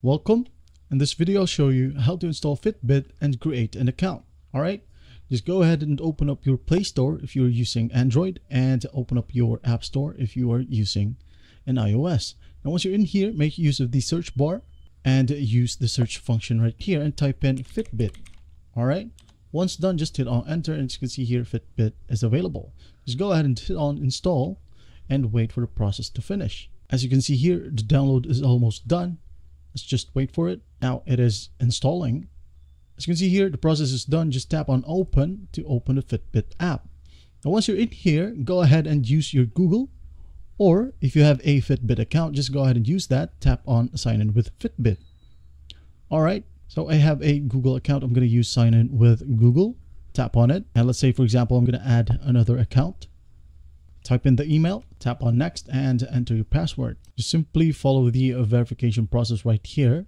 Welcome. In this video I'll show you how to install Fitbit and create an account. Alright, just go ahead and open up your Play Store if you're using Android, and open up your App Store if you are using an iOS. Now once you're in here, make use of the search bar and use the search function right here and type in Fitbit. Alright, once done just hit on enter, and as you can see here Fitbit is available. Just go ahead and hit on install and wait for the process to finish. As you can see here the download is almost done. Let's just wait for it. Now it is installing. As you can see here, the process is done. Just tap on open to open the Fitbit app. Now once you're in here, go ahead and use your Google, or if you have a Fitbit account, just go ahead and use that. Tap on sign in with Fitbit. Alright, so I have a Google account. I'm going to use sign in with Google. Tap on it. And let's say for example, I'm going to add another account. Type in the email, tap on next and enter your password. Just simply follow the verification process right here.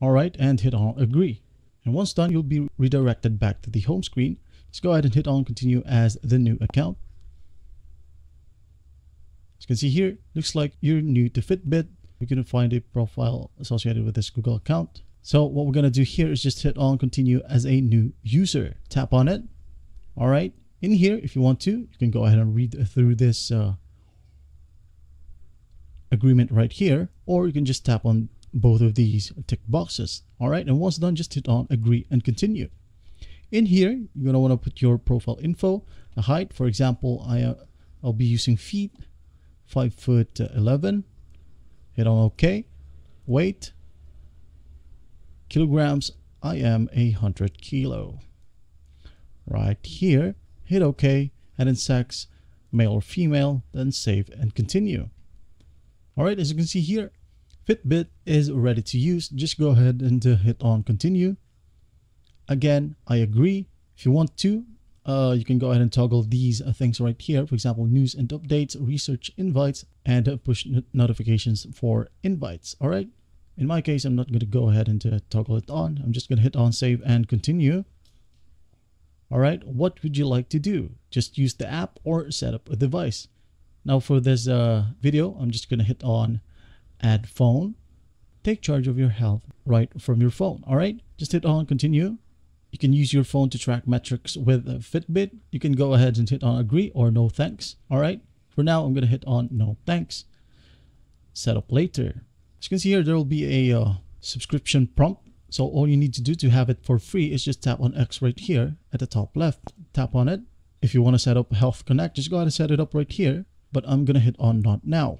All right, and hit on agree. And once done, you'll be redirected back to the home screen. Just go ahead and hit on continue as the new account. As you can see here, looks like you're new to Fitbit. You can find a profile associated with this Google account. So what we're gonna do here is just hit on continue as a new user. Tap on it, all right. In here, if you want to, you can go ahead and read through this agreement right here, or you can just tap on both of these tick boxes. All right, and once done, just hit on agree and continue. In here, you're gonna wanna put your profile info, the height. For example, I'll be using feet, 5'11". Hit on okay. Weight, kilograms. I am 100 kilo. Right here. Hit OK, and then sex, male or female, then save and continue. All right, as you can see here, Fitbit is ready to use. Just go ahead and hit on continue. Again, I agree. If you want to, you can go ahead and toggle these things right here. For example, news and updates, research invites, and push notifications for invites. All right, in my case, I'm not going to go ahead and toggle it on. I'm just going to hit on save and continue. All right, what would you like to do? Just use the app or set up a device. Now for this video, I'm just gonna hit on add phone. Take charge of your health right from your phone. All right, just hit on continue. You can use your phone to track metrics with Fitbit. You can go ahead and hit on agree or no thanks. All right, for now, I'm gonna hit on no thanks. Set up later. As you can see here, there will be a subscription prompt. So all you need to do to have it for free is just tap on X right here at the top left. Tap on it. If you want to set up Health Connect, just go ahead and set it up right here. But I'm going to hit on not now.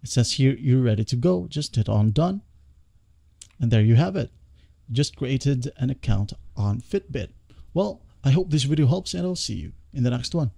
It says here, you're ready to go. Just hit on done. And there you have it. Just created an account on Fitbit. Well, I hope this video helps and I'll see you in the next one.